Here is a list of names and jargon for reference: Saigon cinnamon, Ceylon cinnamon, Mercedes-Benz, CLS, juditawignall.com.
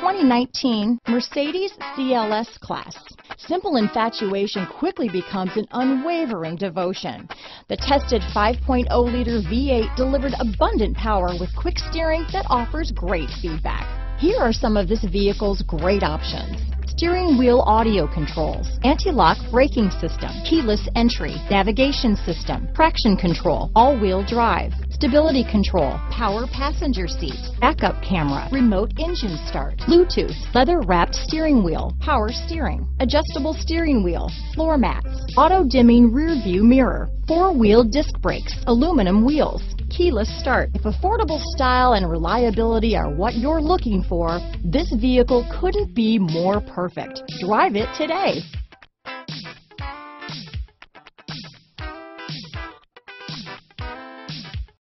2019 Mercedes CLS Class. Simple infatuation quickly becomes an unwavering devotion. The tested 5.0-liter V8 delivered abundant power with quick steering that offers great feedback. Here are some of this vehicle's great options: steering wheel audio controls, anti-lock braking system, keyless entry, navigation system, traction control, all-wheel drive, stability control, power passenger seat, backup camera, remote engine start, Bluetooth, leather-wrapped steering wheel, power steering, adjustable steering wheel, floor mats, auto-dimming rear-view mirror, four-wheel disc brakes, aluminum wheels, keyless start. If affordable style and reliability are what you're looking for, this vehicle couldn't be more perfect. Drive it today.